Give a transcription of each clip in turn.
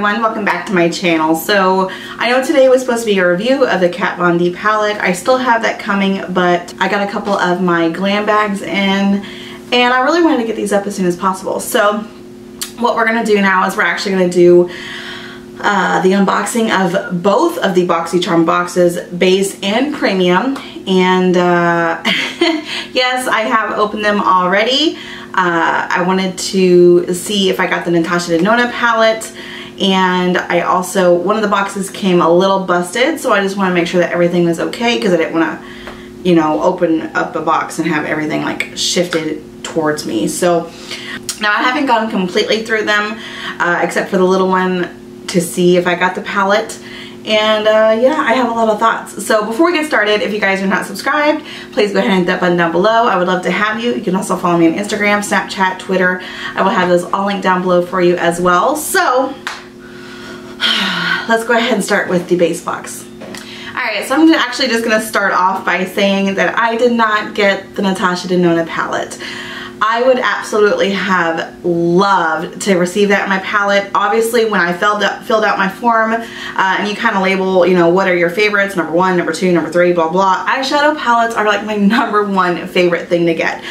everyone, welcome back to my channel. So I know today was supposed to be a review of the Kat Von D palette. I still have that coming, but I got a couple of my glam bags in and I really wanted to get these up as soon as possible. So what we're going to do now is we're actually going to do the unboxing of both of the Boxycharm boxes, base and premium, and yes, I have opened them already. I wanted to see if I got the Natasha Denona palette, and I also, one of the boxes came a little busted, so I just want to make sure that everything was okay because I didn't want to, you know, open up a box and have everything like shifted towards me. So now I haven't gone completely through them except for the little one to see if I got the palette, and yeah, I have a lot of thoughts. So before we get started, if you guys are not subscribed, please go ahead and hit that button down below. I would love to have you. You can also follow me on Instagram, Snapchat, Twitter. I will have those all linked down below for you as well. So let's go ahead and start with the base box. Alright, so I'm actually just going to start off by saying that I did not get the Natasha Denona palette. I would absolutely have loved to receive that in my palette. Obviously, when I filled out my form, and you kind of label, you know, what are your favorites, number one, number two, number three, blah, blah. Eyeshadow palettes are like my number one favorite thing to get.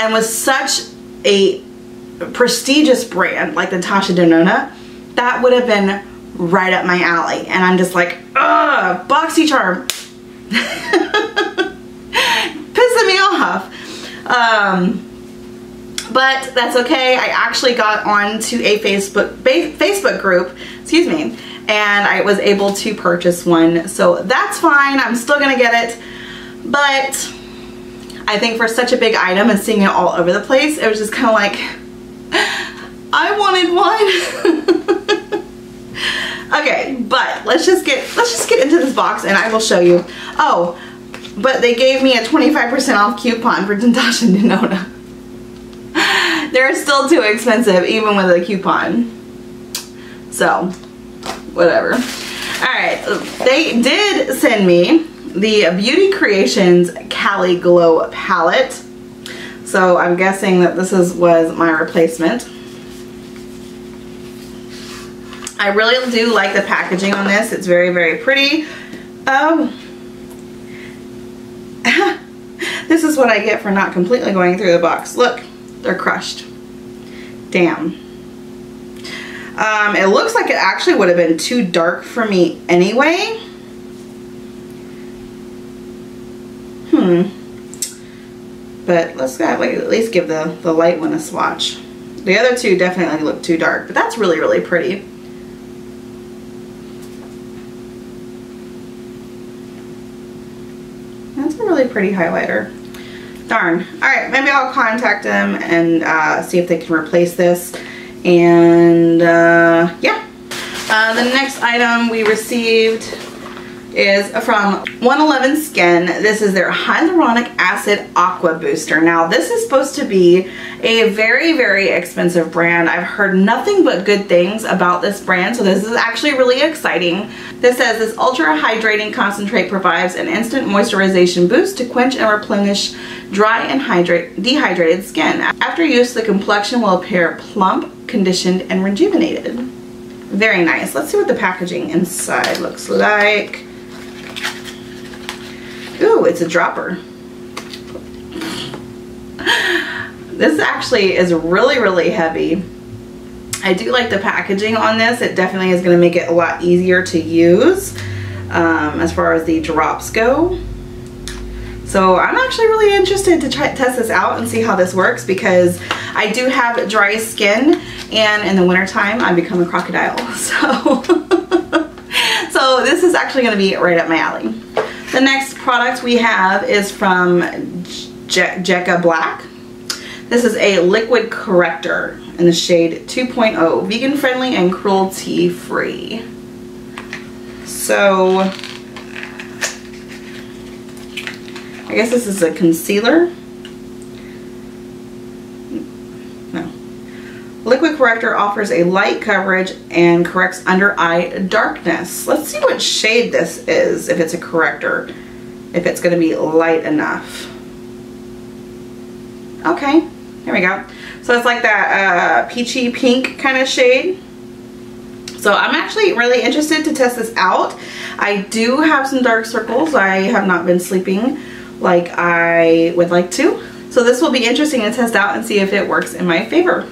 And with such a prestigious brand like Natasha Denona, that would have been right up my alley. And I'm just like, ugh, Boxycharm. Pissing me off. But that's okay. I actually got onto a Facebook group, excuse me, and I was able to purchase one. So that's fine. I'm still going to get it. But I think for such a big item and seeing it all over the place, it was just kind of like, I wanted one. Okay, but let's just get into this box and I will show you. Oh, but they gave me a 25% off coupon for Natasha Denona. They're still too expensive, even with a coupon. So, whatever. Alright, they did send me the Beauty Creations Cali Glow palette. So, I'm guessing that this was my replacement. I really do like the packaging on this. It's very, very pretty. This is what I get for not completely going through the box. Look. They're crushed. Damn. It looks like it actually would have been too dark for me anyway. But let's go, like, at least give the light one a swatch. The other two definitely look too dark, but that's really, really pretty. That's a really pretty highlighter. Darn. Alright, maybe I'll contact them and see if they can replace this. And yeah. The next item we received is from 111 Skin. This is their Hyaluronic Acid Aqua Booster. Now, this is supposed to be a very, very expensive brand. I've heard nothing but good things about this brand, so this is actually really exciting. This says, this ultra hydrating concentrate provides an instant moisturization boost to quench and replenish dry and dehydrated skin. After use, the complexion will appear plump, conditioned, and rejuvenated. Very nice. Let's see what the packaging inside looks like. Ooh, it's a dropper. This actually is really, really heavy. I do like the packaging on this. It definitely is going to make it a lot easier to use as far as the drops go. So I'm actually really interested to test this out and see how this works because I do have dry skin and in the wintertime I become a crocodile. So, so this is actually going to be right up my alley. The next product we have is from Jekka Black. This is a liquid corrector in the shade 2.0, vegan friendly and cruelty free. So, I guess this is a concealer. No. Liquid corrector offers a light coverage and corrects under eye darkness. Let's see what shade this is, if it's a corrector, if it's going to be light enough. Okay. There we go. So it's like that peachy pink kind of shade. So I'm actually really interested to test this out. I do have some dark circles. I have not been sleeping like I would like to. So this will be interesting to test out and see if it works in my favor.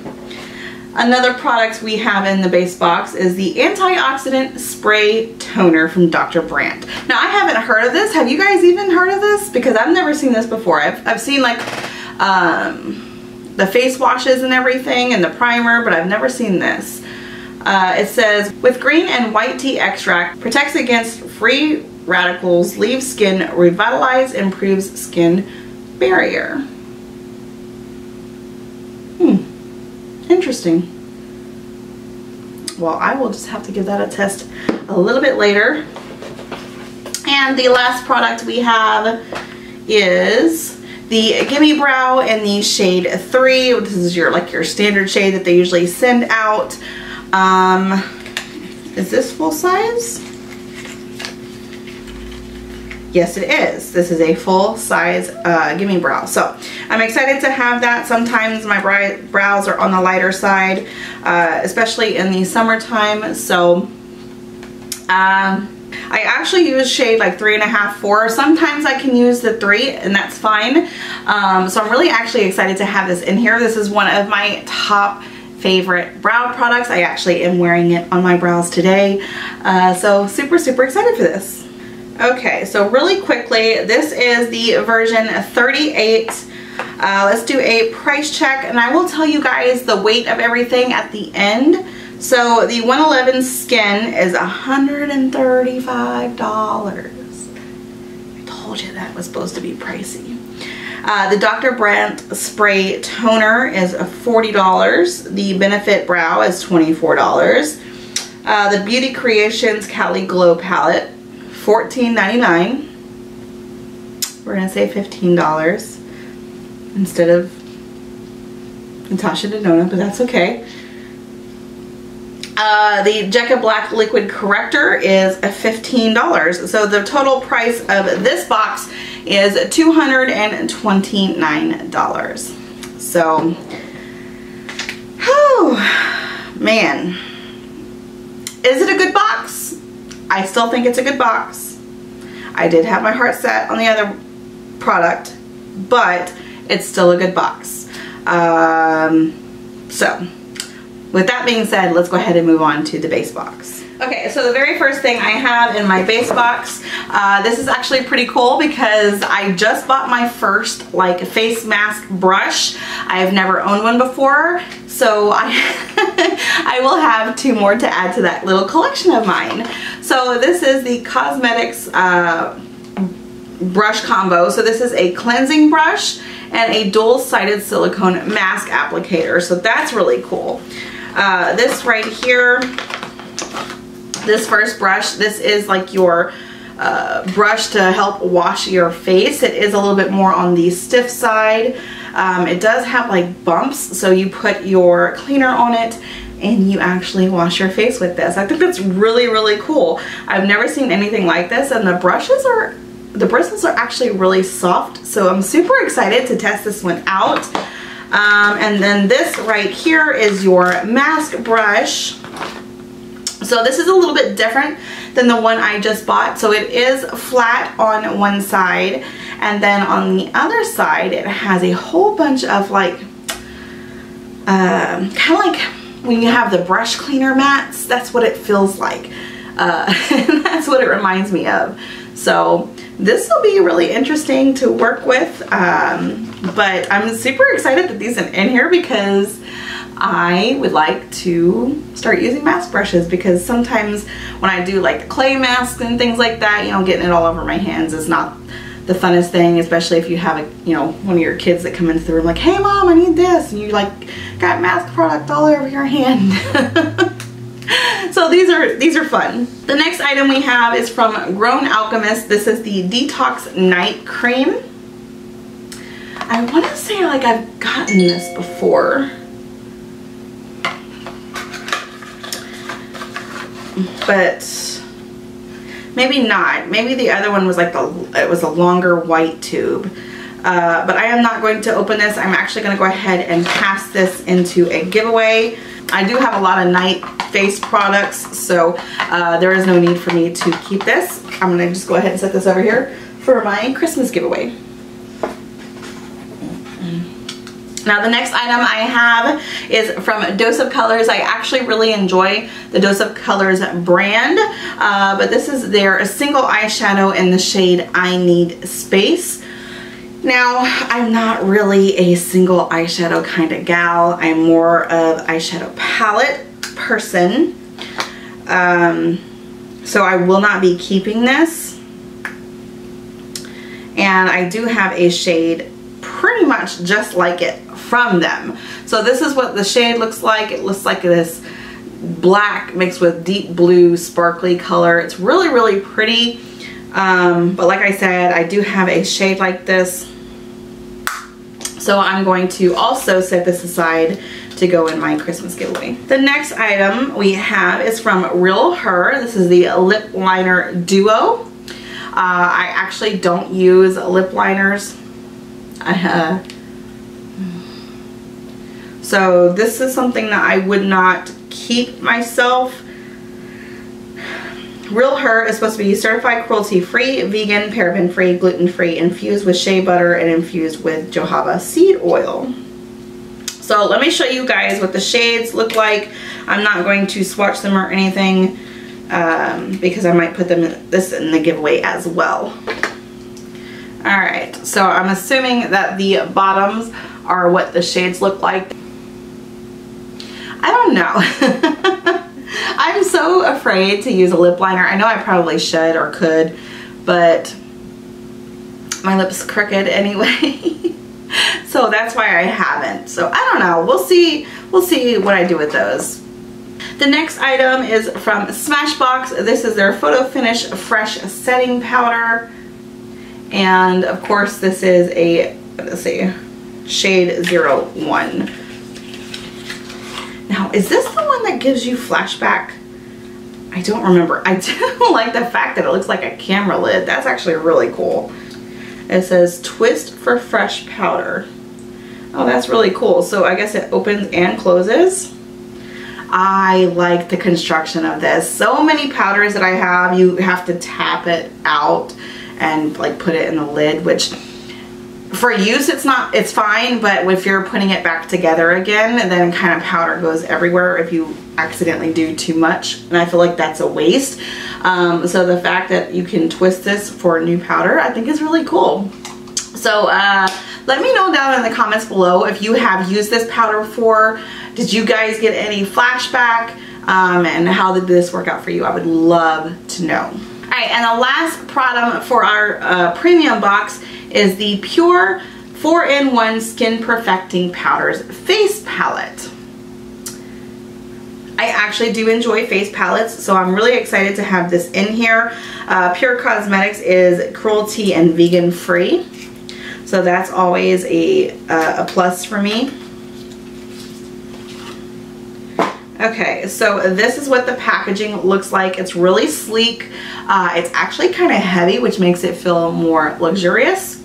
Another product we have in the base box is the Antioxidant Spray Toner from Dr. Brandt. Now I haven't heard of this. Have you guys even heard of this? Because I've never seen this before. I've seen like the face washes and everything and the primer, but I've never seen this. It says, with green and white tea extract, protects against free radicals, leaves skin revitalized, improves skin barrier. Interesting. Well, I will just have to give that a test a little bit later. And the last product we have is the Gimme Brow in the shade 3. This is your standard shade that they usually send out. Is this full size? Yes, it is. This is a full size Gimme Brow. So I'm excited to have that. Sometimes my brows are on the lighter side, especially in the summertime. So I actually use shade like 3.5, 4. Sometimes I can use the 3 and that's fine. So I'm really actually excited to have this in here. This is one of my top favorite brow products. I actually am wearing it on my brows today. So super, super excited for this. Okay, so really quickly, this is the version 38. Let's do a price check, and I will tell you guys the weight of everything at the end. So the 111 Skin is $135. I told you that was supposed to be pricey. The Dr. Brandt Spray Toner is $40. The Benefit Brow is $24. The Beauty Creations Cali Glow Palette, $14.99. We're going to say $15 instead of Natasha Denona, but that's okay. The Jekka Black Liquid Corrector is $15. So the total price of this box is $229. So, whew, man, is it a good box? I still think it's a good box. I did have my heart set on the other product, but it's still a good box. So with that being said, let's go ahead and move on to the base box. Okay, so the very first thing I have in my base box, this is actually pretty cool because I just bought my first like face mask brush. I have never owned one before, so I I will have 2 more to add to that little collection of mine. So this is the Cosmetics brush combo. So this is a cleansing brush and a dual-sided silicone mask applicator. So that's really cool. This right here, this first brush, this is like your brush to help wash your face. It is a little bit more on the stiff side. It does have like bumps, so you put your cleaner on it and you actually wash your face with this. I think that's really, really cool. I've never seen anything like this, and the bristles are actually really soft, so I'm super excited to test this one out. And then this right here is your mask brush. So this is a little bit different than the one I just bought. So it is flat on one side, and then on the other side it has a whole bunch of like, kind of like when you have the brush cleaner mats, that's what it feels like. That's what it reminds me of. So this will be really interesting to work with, but I'm super excited that these are in here because I would like to start using mask brushes, because sometimes when I do like clay masks and things like that, you know, getting it all over my hands is not the funnest thing, especially if you have a, you know, one of your kids that come into the room like, hey mom, I need this, and you like got mask product all over your hand. So these are fun. The next item we have is from Grown Alchemist. This is the Detox Night Cream. I want to say like I've gotten this before, but maybe not. Maybe the other one was like it was a longer white tube. But I am not going to open this. I'm actually going to go ahead and pass this into a giveaway. I do have a lot of night face products, so there is no need for me to keep this. I'm gonna just go ahead and set this over here for my Christmas giveaway. Now the next item I have is from Dose of Colors. I actually really enjoy the Dose of Colors brand, but this is their single eyeshadow in the shade I Need Space. Now, I'm not really a single eyeshadow kind of gal. I'm more of eyeshadow palette person, so I will not be keeping this. And I do have a shade pretty much just like it from them. So this is what the shade looks like. It looks like this black mixed with deep blue sparkly color. It's really, really pretty. But like I said, I do have a shade like this, so I'm going to also set this aside to go in my Christmas giveaway. The next item we have is from Real Her. This is the lip liner duo. I actually don't use lip liners. So this is something that I would not keep myself. Real Her is supposed to be certified cruelty-free, vegan, paraben-free, gluten-free, infused with shea butter and infused with jojoba seed oil. So let me show you guys what the shades look like. I'm not going to swatch them or anything because I might put them in the giveaway as well. Alright, so I'm assuming that the bottoms are what the shades look like. I don't know. I'm so afraid to use a lip liner. I know I probably should or could, but my lip's crooked anyway. So that's why I haven't. So I don't know. We'll see what I do with those. The next item is from Smashbox. This is their Photo Finish Fresh Setting Powder. And of course this is a, let's see, shade 01. Now, is this the one that gives you flashback? I don't remember. I do like the fact that it looks like a camera lid. That's actually really cool. It says twist for fresh powder. Oh, that's really cool. So I guess it opens and closes. I like the construction of this. So many powders that I have, you have to tap it out and like put it in the lid, which for use it's fine, but if you're putting it back together again, and then kind of powder goes everywhere if you accidentally do too much, and I feel like that's a waste. So the fact that you can twist this for new powder, I think is really cool. So let me know down in the comments below if you have used this powder before. Did you guys get any flashback, and how did this work out for you? I would love to know. Alright, and the last product for our premium box is the Pure 4-in-1 Skin Perfecting Powders Face Palette. I actually do enjoy face palettes, so I'm really excited to have this in here. Pure Cosmetics is cruelty and vegan free, so that's always a plus for me. Okay, so this is what the packaging looks like. It's really sleek. It's actually kind of heavy, which makes it feel more luxurious.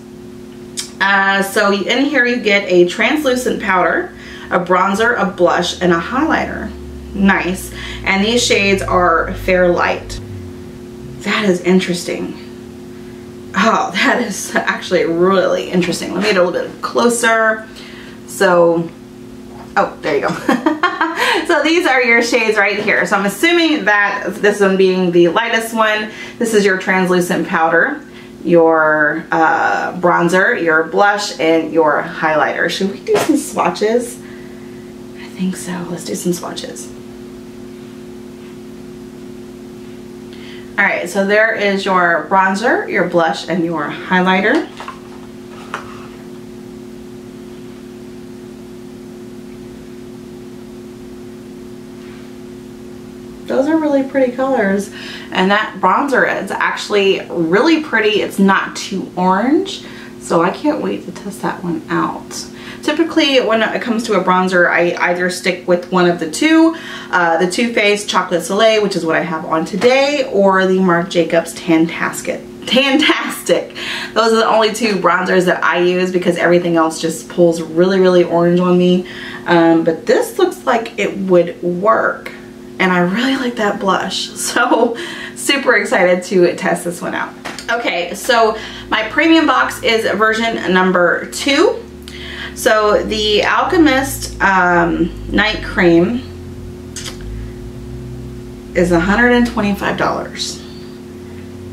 So in here you get a translucent powder, a bronzer, a blush, and a highlighter. Nice. And these shades are Fair Light. That is interesting. Oh, that is actually really interesting. Let me get a little bit closer. So, oh, there you go. So these are your shades right here. So I'm assuming that this one being the lightest one, this is your translucent powder, your bronzer, your blush, and your highlighter. Should we do some swatches? I think so. Let's do some swatches. All right, so there is your bronzer, your blush, and your highlighter. Those are really pretty colors, and that bronzer is actually really pretty. It's not too orange, so I can't wait to test that one out. Typically when it comes to a bronzer, I either stick with one of the two, the Too Faced Chocolat Soleil, which is what I have on today, or the Marc Jacobs Tan Tastic. stick. Those are the only two bronzers that I use because everything else just pulls really orange on me. But this looks like it would work, and I really like that blush, so super excited to test this one out. Okay, so my premium box is version number 2. So the Alchemist Night Cream is $125.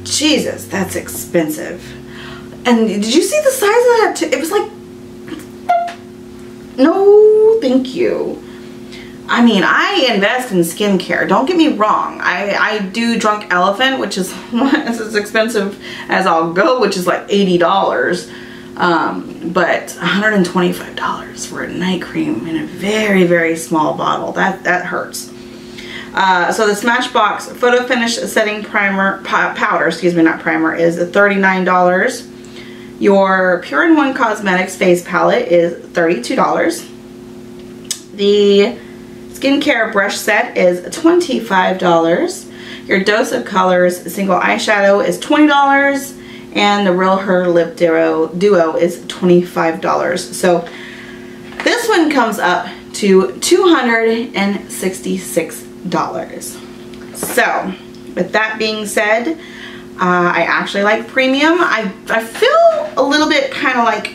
Jesus, that's expensive. And did you see the size of that too? It was like, no, thank you. I mean, I invest in skincare, don't get me wrong. I do Drunk Elephant, which is as expensive as I'll go, which is like $80. But $125 for a night cream in a very small bottle, that hurts. So the Smashbox Photo Finish Setting Powder, excuse me, not primer, is $39. Your Pure & One Cosmetics Face Palette is $32. The Skincare Brush Set is $25. Your Dose of Colors Single Eyeshadow is $20. And the Real Her Lip Duo is $25. So this one comes up to $266. So with that being said, I actually like premium. I feel a little bit kind of like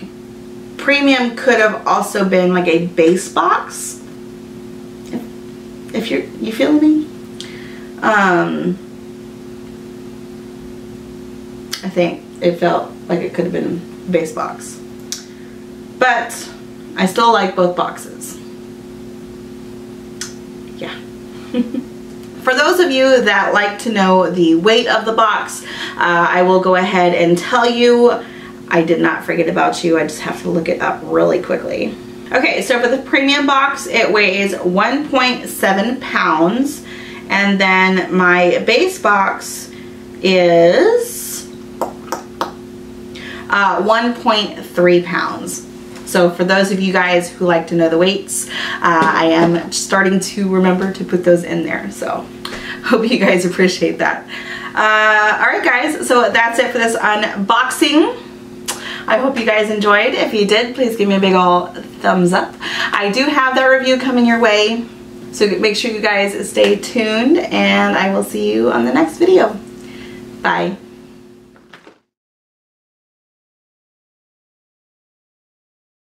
premium could have also been like a base box, if you feel me. I think it felt like it could have been base box, but I still like both boxes. Yeah. For those of you that like to know the weight of the box, I will go ahead and tell you. I did not forget about you. I just have to look it up really quickly. Okay, so for the premium box, it weighs 1.7 pounds. And then my base box is 1.3 pounds. So for those of you guys who like to know the weights, I am starting to remember to put those in there. So hope you guys appreciate that. Alright guys, so that's it for this unboxing. I hope you guys enjoyed. If you did, please give me a big ol' thumbs up. I do have that review coming your way, so make sure you guys stay tuned, and I will see you on the next video. Bye.